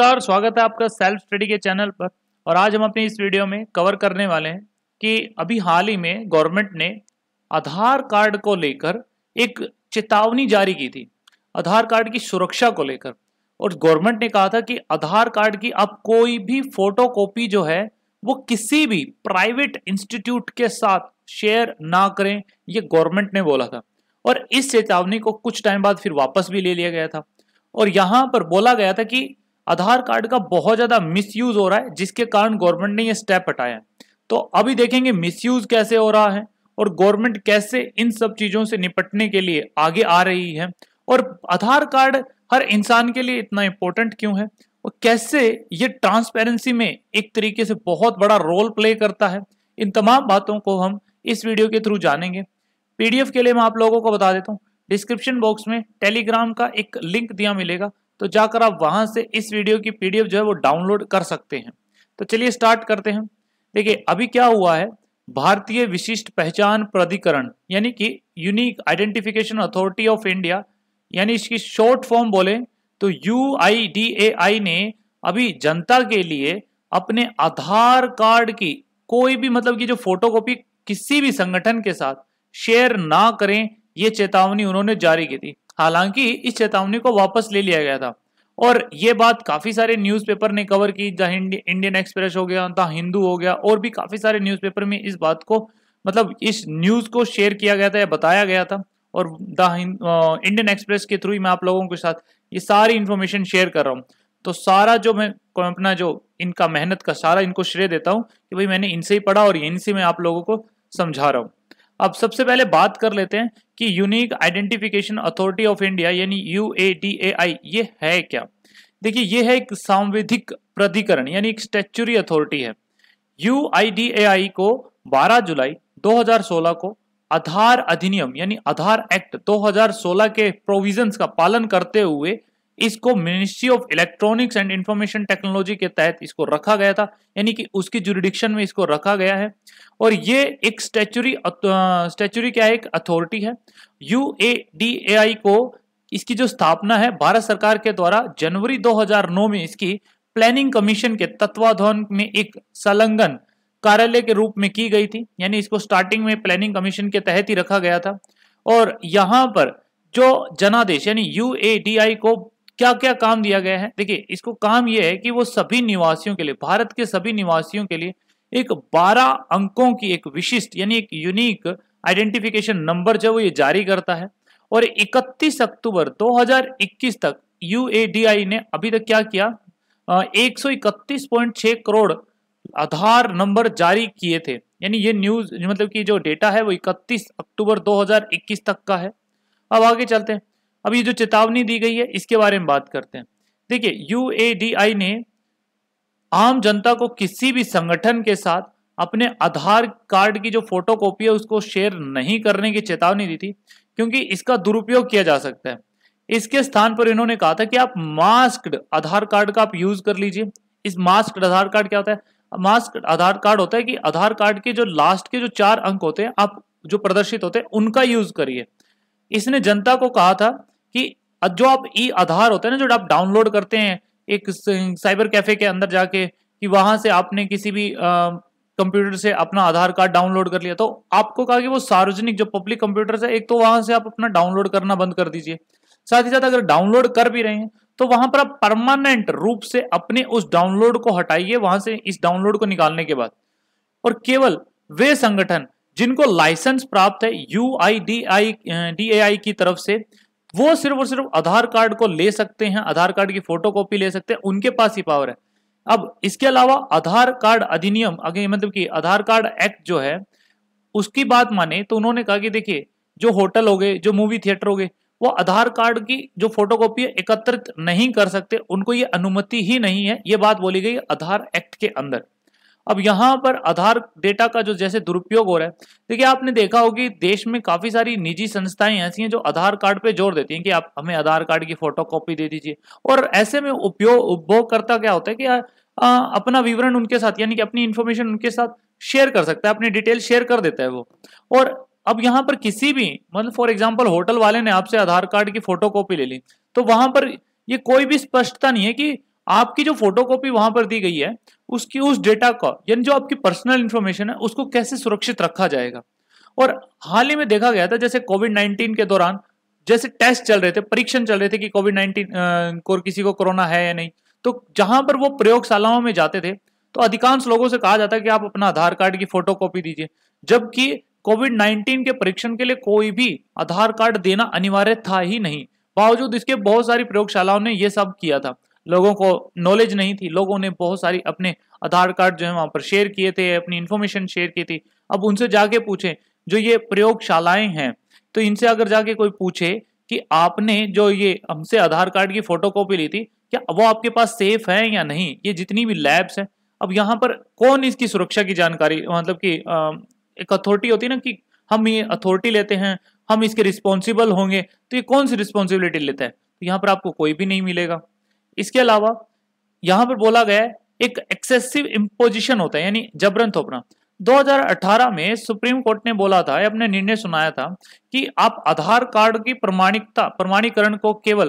नमस्कार, स्वागत है आपका सेल्फ स्टडी के चैनल पर। और आज हम अपने इस वीडियो में कवर करने वाले हैं कि अभी हाल ही में गवर्नमेंट ने आधार कार्ड को लेकर एक चेतावनी जारी की थी, आधार कार्ड की सुरक्षा को लेकर। और गवर्नमेंट ने कहा था कि आधार कार्ड की अब कोई भी फोटोकॉपी जो है वो किसी भी प्राइवेट इंस्टीट्यूट के साथ शेयर ना करें, ये गवर्नमेंट ने बोला था। और इस चेतावनी को कुछ टाइम बाद फिर वापस भी ले लिया गया था। और यहाँ पर बोला गया था कि आधार कार्ड का बहुत ज़्यादा मिसयूज हो रहा है, जिसके कारण गवर्नमेंट ने ये स्टेप हटाया है। तो अभी देखेंगे मिसयूज कैसे हो रहा है और गवर्नमेंट कैसे इन सब चीज़ों से निपटने के लिए आगे आ रही है, और आधार कार्ड हर इंसान के लिए इतना इम्पोर्टेंट क्यों है, और कैसे ये ट्रांसपेरेंसी में एक तरीके से बहुत बड़ा रोल प्ले करता है। इन तमाम बातों को हम इस वीडियो के थ्रू जानेंगे। PDF के लिए मैं आप लोगों को बता देता हूँ, डिस्क्रिप्शन बॉक्स में टेलीग्राम का एक लिंक दिया मिलेगा, तो जाकर आप वहां से इस वीडियो की PDF जो है वो डाउनलोड कर सकते हैं। तो चलिए स्टार्ट करते हैं। देखिए अभी क्या हुआ है, भारतीय विशिष्ट पहचान प्राधिकरण यानी कि unique identification authority of India, यानी इसकी शॉर्ट फॉर्म बोले तो UIDAI ने अभी जनता के लिए अपने आधार कार्ड की कोई भी मतलब कि जो फोटोकॉपी किसी भी संगठन के साथ शेयर ना करें, ये चेतावनी उन्होंने जारी की थी। हालांकि इस चेतावनी को वापस ले लिया गया था। और ये बात काफ़ी सारे न्यूज़पेपर ने कवर की, द इंडियन एक्सप्रेस हो गया, द हिंदू हो गया, और भी काफ़ी सारे न्यूज़पेपर में इस बात को मतलब इस न्यूज़ को शेयर किया गया था या बताया गया था। और द इंडियन एक्सप्रेस के थ्रू ही मैं आप लोगों के साथ ये सारी इन्फॉर्मेशन शेयर कर रहा हूँ। तो सारा जो मैं अपना जो इनका मेहनत का सारा इनको श्रेय देता हूँ कि भाई मैंने इनसे ही पढ़ा और इनसे मैं आप लोगों को समझा रहा हूँ। अब सबसे पहले बात कर लेते हैं कि unique identification authority of India यानी UIDAI ये है क्या। देखिए ये है एक सांविधिक प्राधिकरण यानी एक स्टैच्यूरी अथॉरिटी है। UIDAI को 12 जुलाई 2016 को आधार अधिनियम यानी आधार एक्ट 2016 के प्रोविजंस का पालन करते हुए इसको ministry of electronics and information technology के तहत इसको रखा गया था, यानी कि उसकी जुरिडिक्शन में इसको रखा गया है। और ये एक स्टैच्यूरी क्या है, एक अथॉरिटी है। UIDAI को इसकी जो स्थापना है भारत सरकार के द्वारा जनवरी 2009 में इसकी प्लानिंग कमीशन के तत्वाधान में एक संलग्न कार्यालय के रूप में की गई थी, यानी इसको स्टार्टिंग में प्लानिंग कमीशन के तहत ही रखा गया था। और यहाँ पर जो जनादेश यानी UIDAI को क्या क्या काम दिया गया है, देखिए इसको काम यह है कि वो सभी निवासियों के लिए, भारत के सभी निवासियों के लिए एक 12 अंकों की एक विशिष्ट यानी एक यूनिक आइडेंटिफिकेशन नंबर जो वो ये जारी करता है। और 31 अक्टूबर 2021 तक UIDAI ने अभी तक क्या किया, 131.6 करोड़ आधार नंबर जारी किए थे, यानी ये न्यूज मतलब कि जो डेटा है वो 31 अक्टूबर 2021 तक का है। अब आगे चलते हैं, अब ये जो चेतावनी दी गई है इसके बारे में बात करते हैं। देखिए UIDAI ने आम जनता को किसी भी संगठन के साथ अपने आधार कार्ड की जो फोटोकॉपी है उसको शेयर नहीं करने की चेतावनी दी थी, क्योंकि इसका दुरुपयोग किया जा सकता है। इसके स्थान पर इन्होंने कहा था कि आप मास्क्ड आधार कार्ड का आप यूज कर लीजिए। इस मास्क्ड आधार कार्ड क्या होता है, मास्क्ड आधार कार्ड होता है कि आधार कार्ड के जो लास्ट के जो 4 अंक होते हैं आप जो प्रदर्शित होते हैं उनका यूज करिए। इसने जनता को कहा था कि जो आप ई-आधार होते हैं ना, जो आप डाउनलोड करते हैं एक साइबर कैफे के अंदर जाके, कि वहां से आपने किसी भी कंप्यूटर से अपना आधार कार्ड डाउनलोड कर लिया, तो आपको कहा कि वो सार्वजनिक जो पब्लिक कंप्यूटर्स है एक तो वहां से आप अपना डाउनलोड करना बंद कर दीजिए। साथ ही साथ अगर डाउनलोड कर भी रहे हैं तो वहां पर आप परमानेंट रूप से अपने उस डाउनलोड को हटाइए वहां से, इस डाउनलोड को निकालने के बाद। और केवल वे संगठन जिनको लाइसेंस प्राप्त है UIDAI की तरफ से, वो सिर्फ और सिर्फ आधार कार्ड को ले सकते हैं, आधार कार्ड की फोटोकॉपी ले सकते हैं, उनके पास ही पावर है। अब इसके अलावा आधार कार्ड अधिनियम आगे मतलब कि आधार कार्ड एक्ट जो है उसकी बात माने तो उन्होंने कहा कि देखिए जो होटल हो गए, जो मूवी थिएटर हो गए, वो आधार कार्ड की जो फोटोकॉपी है एकत्रित नहीं कर सकते, उनको ये अनुमति ही नहीं है। ये बात बोली गई आधार एक्ट के अंदर। अब यहाँ पर आधार डेटा का जो जैसे दुरुपयोग हो रहा है, देखिए आपने देखा होगी देश में काफ़ी सारी निजी संस्थाएं ऐसी हैं जो आधार कार्ड पे जोर देती हैं कि आप हमें आधार कार्ड की फोटोकॉपी दे दीजिए। और ऐसे में उपभोगकर्ता क्या होता है कि अपना विवरण उनके साथ यानी कि अपनी इन्फॉर्मेशन उनके साथ शेयर कर सकता है, अपनी डिटेल शेयर कर देता है वो। और अब यहाँ पर किसी भी मतलब फॉर एग्जाम्पल होटल वाले ने आपसे आधार कार्ड की फोटोकॉपी ले ली, तो वहाँ पर ये कोई भी स्पष्टता नहीं है कि आपकी जो फोटोकॉपी वहां पर दी गई है उसकी उस डेटा का यानी जो आपकी पर्सनल इंफॉर्मेशन है उसको कैसे सुरक्षित रखा जाएगा। और हाल ही में देखा गया था जैसे कोविड-19 के दौरान जैसे टेस्ट चल रहे थे, परीक्षण चल रहे थे कि कोविड-19 को किसी को कोरोना है या नहीं, तो जहां पर वो प्रयोगशालाओं में जाते थे तो अधिकांश लोगों से कहा जाता है कि आप अपना आधार कार्ड की फोटोकॉपी दीजिए, जबकि कोविड-19 के परीक्षण के लिए कोई भी आधार कार्ड देना अनिवार्य था ही नहीं। बावजूद इसके बहुत सारी प्रयोगशालाओं ने यह सब किया था, लोगों को नॉलेज नहीं थी, लोगों ने बहुत सारी अपने आधार कार्ड जो है वहां पर शेयर किए थे, अपनी इन्फॉर्मेशन शेयर की थी। अब उनसे जाके पूछें जो ये प्रयोगशालाएं हैं, तो इनसे अगर जाके कोई पूछे कि आपने जो ये हमसे आधार कार्ड की फोटोकॉपी ली थी क्या वो आपके पास सेफ है या नहीं, ये जितनी भी लैब्स हैं, अब यहाँ पर कौन इसकी सुरक्षा की जानकारी, मतलब कि एक अथॉरिटी होती है ना कि हम ये अथॉरिटी लेते हैं, हम इसके रिस्पॉन्सिबल होंगे, तो ये कौन सी रिस्पॉन्सिबिलिटी लेता है, तो यहाँ पर आपको कोई भी नहीं मिलेगा। इसके अलावा यहाँ पर बोला गया है एक एक्सेसिव इम्पोजिशन होता है यानी जबरन थोपना। 2018 में सुप्रीम कोर्ट ने बोला था, अपने निर्णय सुनाया था कि आप आधार कार्ड की प्रमाणीकरण को केवल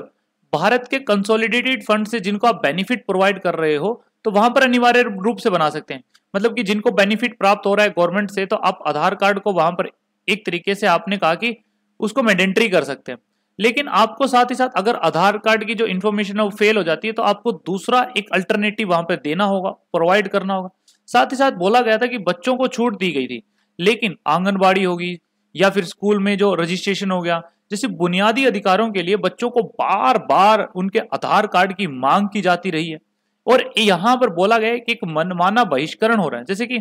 भारत के कंसोलिडेटेड फंड से जिनको आप बेनिफिट प्रोवाइड कर रहे हो तो वहां पर अनिवार्य रूप से बना सकते हैं, मतलब कि जिनको बेनिफिट प्राप्त हो रहा है गवर्नमेंट से तो आप आधार कार्ड को वहां पर एक तरीके से आपने कहा कि उसको मैंडेटरी कर सकते हैं। लेकिन आपको साथ ही साथ अगर आधार कार्ड की जो इन्फॉर्मेशन है वो फेल हो जाती है तो आपको दूसरा एक अल्टरनेटिव वहां पर देना होगा, प्रोवाइड करना होगा। साथ ही साथ बोला गया था कि बच्चों को छूट दी गई थी, लेकिन आंगनबाड़ी होगी या फिर स्कूल में जो रजिस्ट्रेशन हो गया जैसे बुनियादी अधिकारों के लिए बच्चों को बार बार उनके आधार कार्ड की मांग की जाती रही है। और यहाँ पर बोला गया कि एक मनमाना बहिष्करण हो रहा है, जैसे कि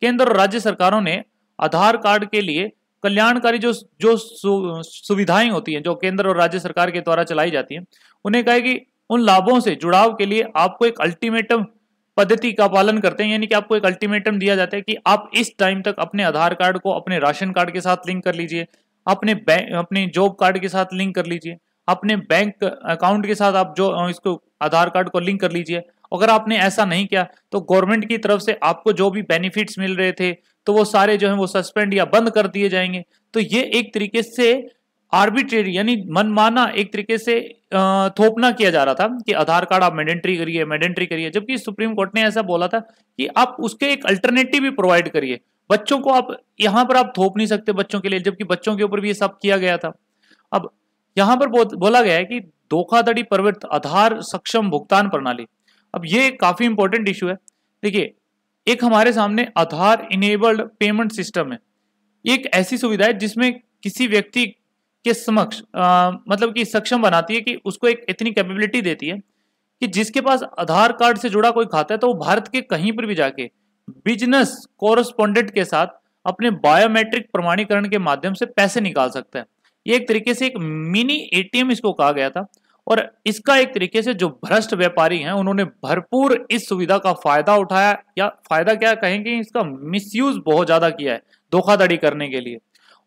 केंद्र और राज्य सरकारों ने आधार कार्ड के लिए कल्याणकारी जो सुविधाएं होती हैं जो केंद्र और राज्य सरकार के द्वारा चलाई जाती हैं उन्हें कहा कि उन लाभों से जुड़ाव के लिए आपको एक अल्टीमेटम पद्धति का पालन करते हैं, यानी कि आपको एक अल्टीमेटम दिया जाता है कि आप इस टाइम तक अपने आधार कार्ड को अपने राशन कार्ड के साथ लिंक कर लीजिए, अपने जॉब कार्ड के साथ लिंक कर लीजिए, अपने बैंक अकाउंट के साथ आप जो इसको आधार कार्ड को लिंक कर लीजिए। अगर आपने ऐसा नहीं किया तो गवर्नमेंट की तरफ से आपको जो भी बेनिफिट्स मिल रहे थे तो वो सारे जो है वो सस्पेंड या बंद कर दिए जाएंगे। तो ये एक तरीके से आर्बिट्रेरी यानी मनमाना एक तरीके से थोपना किया जा रहा था कि आधार कार्ड आप मैंडेटरी करिए, जबकि सुप्रीम कोर्ट ने ऐसा बोला था कि आप उसके एक अल्टरनेटिव भी प्रोवाइड करिए, बच्चों को आप यहाँ पर आप थोप नहीं सकते बच्चों के लिए, जबकि बच्चों के ऊपर भी ये सब किया गया था। अब यहाँ पर बोला गया है कि धोखाधड़ी प्रवृत्त आधार सक्षम भुगतान प्रणाली, अब ये काफी इंपॉर्टेंट इशू है। देखिए एक हमारे सामने आधार इनेबल्ड पेमेंट सिस्टम है, एक ऐसी सुविधा है जिसमें किसी व्यक्ति के समक्ष मतलब कि सक्षम बनाती है कि उसको एक इतनी कैपेबिलिटी देती है कि जिसके पास आधार कार्ड से जुड़ा कोई खाता है तो वो भारत के कहीं पर भी जाके बिजनेस कॉरेस्पॉन्डेंट के साथ अपने बायोमेट्रिक प्रमाणीकरण के माध्यम से पैसे निकाल सकता है। ये एक तरीके से एक मिनी ATM इसको कहा गया था, और इसका एक तरीके से जो भ्रष्ट व्यापारी हैं उन्होंने भरपूर इस सुविधा का फायदा उठाया, या फायदा क्या कहेंगे इसका मिसयूज बहुत ज़्यादा किया है धोखाधड़ी करने के लिए।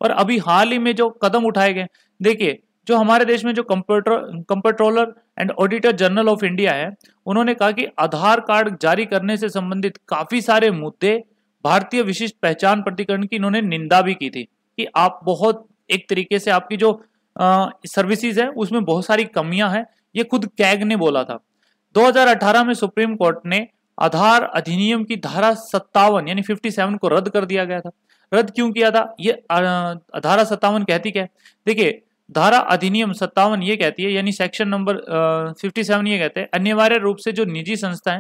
और अभी हाल ही में जो कदम उठाए गए, देखिए जो हमारे देश में जो comptroller and auditor general of India है उन्होंने कहा कि आधार कार्ड जारी करने से संबंधित काफ़ी सारे मुद्दे भारतीय विशिष्ट पहचान प्राधिकरण की इन्होंने निंदा भी की थी कि आप बहुत एक तरीके से आपकी जो सर्विसेज है उसमें बहुत सारी कमियां हैं, ये खुद कैग ने बोला था। 2018 में सुप्रीम कोर्ट ने आधार अधिनियम की धारा 57 यानी 57 को रद्द कर दिया गया था। रद्द क्यों किया था, ये धारा 57 कहती क्या है, देखिए धारा अधिनियम 57 ये कहती है यानी सेक्शन नंबर 57 ये कहते हैं अनिवार्य रूप से जो निजी संस्थाएं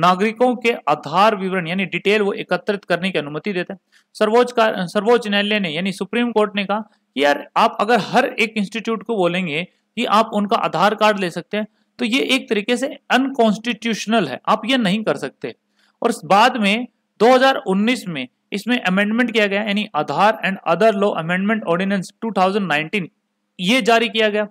नागरिकों के आधार विवरण यानी डिटेल वो एकत्रित करने की अनुमति देते हैं। सर्वोच्च न्यायालय ने यानी सुप्रीम कोर्ट ने कहा यार आप अगर हर एक इंस्टीट्यूट को बोलेंगे कि आप उनका आधार कार्ड ले सकते हैं तो ये एक तरीके से अनकॉन्स्टिट्यूशनल है, आप ये नहीं कर सकते। और बाद में 2019 में इसमें अमेंडमेंट किया गया यानी Aadhaar and other law amendment ordinance 2019 ये जारी किया गया।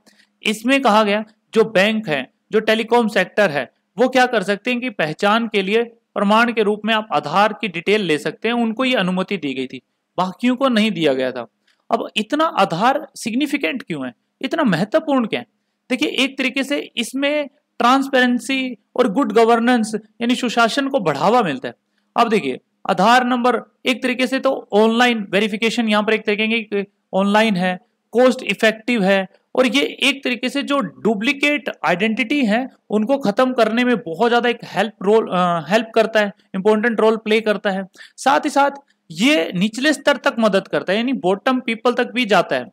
इसमें कहा गया जो बैंक है जो टेलीकॉम सेक्टर है वो क्या कर सकते हैं कि पहचान के लिए प्रमाण के रूप में आप आधार की डिटेल ले सकते हैं, उनको ये अनुमति दी गई थी, बाकियों को नहीं दिया गया था। अब इतना आधार सिग्निफिकेंट क्यों है, इतना महत्वपूर्ण क्या है, देखिए एक तरीके से इसमें ट्रांसपेरेंसी और गुड गवर्नेंस यानी सुशासन को बढ़ावा मिलता है। अब देखिए आधार नंबर एक तरीके से तो ऑनलाइन वेरिफिकेशन यहाँ पर एक तरीके की ऑनलाइन है, कॉस्ट इफेक्टिव है और ये एक तरीके से जो डुप्लीकेट आइडेंटिटी है उनको खत्म करने में बहुत ज्यादा एक हेल्प करता है, इंपॉर्टेंट रोल प्ले करता है। साथ ही साथ ये निचले स्तर तक मदद करता है, यानी बॉटम पीपल तक भी जाता है।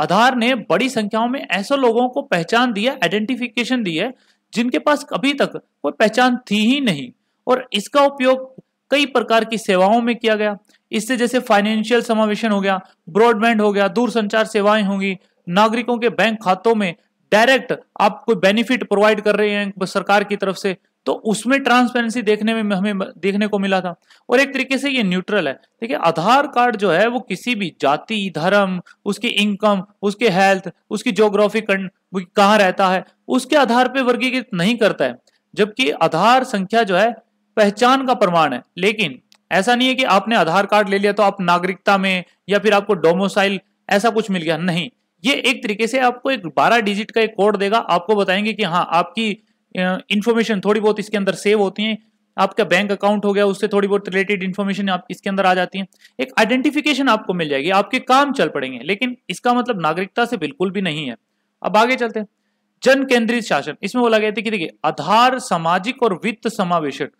आधार ने बड़ी संख्याओं में ऐसे लोगों को पहचान दी है, आइडेंटिफिकेशन दी है, जिनके पास अभी तक कोई पहचान थी ही नहीं, और इसका उपयोग कई प्रकार की सेवाओं में किया गया। इससे जैसे फाइनेंशियल समावेशन हो गया, ब्रॉडबैंड हो गया, दूरसंचार सेवाएं होंगी, नागरिकों के बैंक खातों में डायरेक्ट आप कोई बेनिफिट प्रोवाइड कर रहे हैं सरकार की तरफ से, तो उसमें ट्रांसपेरेंसी देखने में हमें देखने को मिला था। और एक तरीके से ये न्यूट्रल है। देखिए आधार कार्ड जो है वो किसी भी जाति, धर्म, उसकी इनकम, उसके हेल्थ, उसकी ज्योग्राफी कहाँ रहता है, उसके आधार पर वर्गीकृत नहीं करता है, जबकि आधार संख्या जो है पहचान का प्रमाण है। लेकिन ऐसा नहीं है कि आपने आधार कार्ड ले लिया तो आप नागरिकता में या फिर आपको डोमिसाइल ऐसा कुछ मिल गया, नहीं। ये एक तरीके से आपको एक 12 डिजिट का एक कोड देगा, आपको बताएंगे कि हाँ आपकी इन्फॉर्मेशन थोड़ी बहुत इसके अंदर सेव होती है, आपका बैंक अकाउंट हो गया उससे थोड़ी बहुत रिलेटेड इन्फॉर्मेशन आप इसके अंदर आ जाती है, एक आइडेंटिफिकेशन आपको मिल जाएगी, आपके काम चल पड़ेंगे। लेकिन इसका मतलब नागरिकता से बिल्कुल भी नहीं है। अब आगे चलते हैं, जन केंद्रित शासन। इसमें बोला गया था कि देखिए आधार सामाजिक और वित्त समावेशक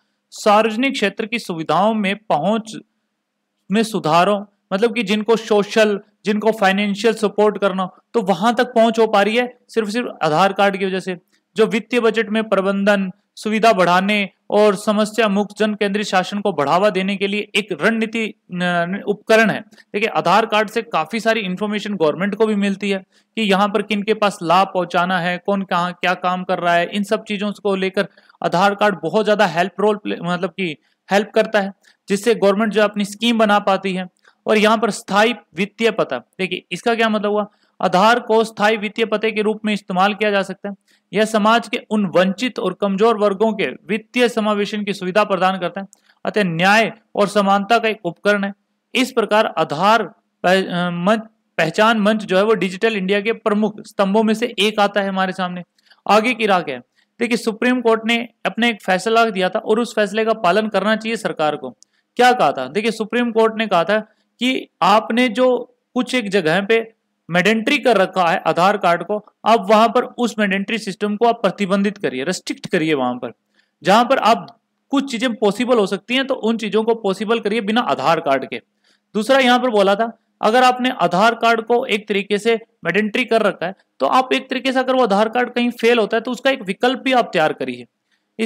सार्वजनिक क्षेत्र की सुविधाओं में पहुंच में सुधारों, मतलब कि जिनको सोशल, जिनको फाइनेंशियल सपोर्ट करना, तो वहां तक पहुंच हो पा रही है सिर्फ आधार कार्ड की वजह से। जो वित्तीय बजट में प्रबंधन, सुविधा बढ़ाने और समस्या मुक्त जन केंद्रित शासन को बढ़ावा देने के लिए एक रणनीति उपकरण है। देखिए आधार कार्ड से काफी सारी इंफॉर्मेशन गवर्नमेंट को भी मिलती है कि यहाँ पर किन के पास लाभ पहुंचाना है, कौन कहाँ क्या काम कर रहा है, इन सब चीजों को लेकर आधार कार्ड बहुत ज्यादा हेल्प करता है, जिससे गवर्नमेंट जो अपनी स्कीम बना पाती है। और यहाँ पर स्थायी वित्तीय पता, देखिए इसका क्या मतलब हुआ, आधार को स्थायी वित्तीय पते के रूप में इस्तेमाल किया जा सकता है। यह समाज के उन वंचित और कमजोर वर्गों के वित्तीय समावेशन की सुविधा प्रदान करता है, अतः न्याय और समानता का एक उपकरण है। इस प्रकार आधार पहचान मंच जो है वो डिजिटल इंडिया के प्रमुख स्तंभों में से एक आता है हमारे सामने। आगे की राह क्या है, देखिए सुप्रीम कोर्ट ने अपने एक फैसला दिया था और उस फैसले का पालन करना चाहिए सरकार को। क्या कहा था, देखिए सुप्रीम कोर्ट ने कहा था कि आपने जो कुछ एक जगह पे मैंडेटरी कर रखा है आधार कार्ड को, आप वहां पर उस मैंडेटरी सिस्टम को आप प्रतिबंधित करिए, रेस्ट्रिक्ट करिए। वहां पर जहां पर आप कुछ चीजें पॉसिबल हो सकती हैं तो उन चीजों को पॉसिबल करिए बिना आधार कार्ड के। दूसरा यहाँ पर बोला था अगर आपने आधार कार्ड को एक तरीके से मैंडेटरी कर रखा है तो आप एक तरीके से अगर वो आधार कार्ड कहीं फेल होता है तो उसका एक विकल्प भी आप तैयार करिए।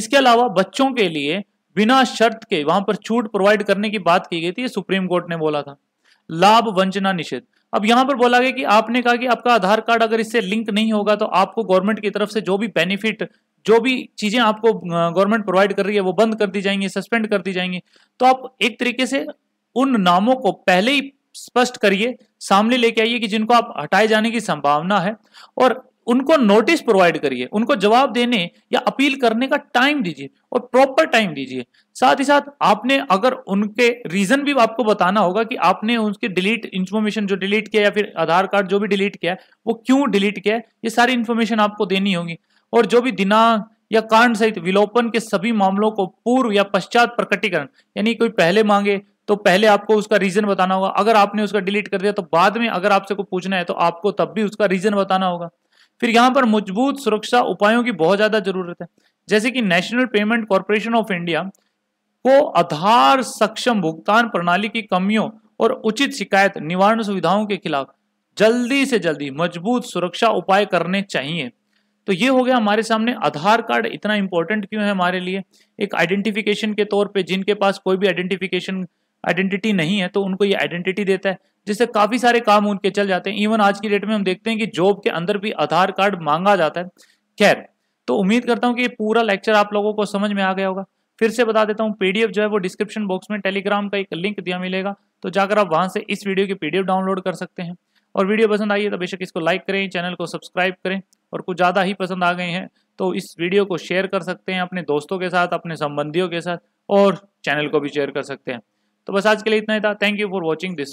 इसके अलावा बच्चों के लिए बिना शर्त के वहां पर छूट प्रोवाइड करने की बात की गई थी, सुप्रीम कोर्ट ने बोला था। लाभ वंचना निषेध, अब यहां पर बोला गया कि आपने कहा कि आपका आधार कार्ड अगर इससे लिंक नहीं होगा तो आपको गवर्नमेंट की तरफ से जो भी बेनिफिट, जो भी चीजें आपको गवर्नमेंट प्रोवाइड कर रही है वो बंद कर दी जाएंगी, सस्पेंड कर दी जाएंगी। तो आप एक तरीके से उन नामों को पहले ही स्पष्ट करिए, सामने लेके आइए कि जिनको आप हटाए जाने की संभावना है, और उनको नोटिस प्रोवाइड करिए, उनको जवाब देने या अपील करने का टाइम दीजिए और प्रॉपर टाइम दीजिए। साथ ही साथ आपने अगर उनके रीजन भी आपको बताना होगा कि आपने उसके डिलीट इन्फॉर्मेशन जो डिलीट किया या फिर आधार कार्ड जो भी डिलीट किया है वो क्यों डिलीट किया है, ये सारी इन्फॉर्मेशन आपको देनी होगी। और जो भी दिनांक या कारण सहित विलोपन के सभी मामलों को पूर्व या पश्चात प्रकटीकरण, यानी कोई पहले मांगे तो पहले आपको उसका रीजन बताना होगा। अगर आपने उसका डिलीट कर दिया तो बाद में अगर आपसे कोई पूछना है तो आपको तब भी उसका रीजन बताना होगा। फिर यहाँ पर मजबूत सुरक्षा उपायों की बहुत ज्यादा जरूरत है, जैसे कि national payment corporation of India को आधार सक्षम भुगतान प्रणाली की कमियों और उचित शिकायत निवारण सुविधाओं के खिलाफ जल्दी से जल्दी मजबूत सुरक्षा उपाय करने चाहिए। तो ये हो गया हमारे सामने आधार कार्ड इतना इंपॉर्टेंट क्यों है हमारे लिए, एक आइडेंटिफिकेशन के तौर पर जिनके पास कोई भी आइडेंटिटी नहीं है तो उनको ये आइडेंटिटी देता है, जिससे काफी सारे काम उनके चल जाते हैं। इवन आज की डेट में हम देखते हैं कि जॉब के अंदर भी आधार कार्ड मांगा जाता है। खैर, तो उम्मीद करता हूं कि ये पूरा लेक्चर आप लोगों को समझ में आ गया होगा। फिर से बता देता हूं, पीडीएफ जो है वो डिस्क्रिप्शन बॉक्स में टेलीग्राम का एक लिंक दिया मिलेगा, तो जाकर आप वहां से इस वीडियो की पीडीएफ डाउनलोड कर सकते हैं। और वीडियो पसंद आई है तो बेशक इसको लाइक करें, चैनल को सब्सक्राइब करें, और कुछ ज्यादा ही पसंद आ गए हैं तो इस वीडियो को शेयर कर सकते हैं अपने दोस्तों के साथ, अपने संबंधियों के साथ, और चैनल को भी शेयर कर सकते हैं। तो बस आज के लिए इतना ही था। Thank you for watching this.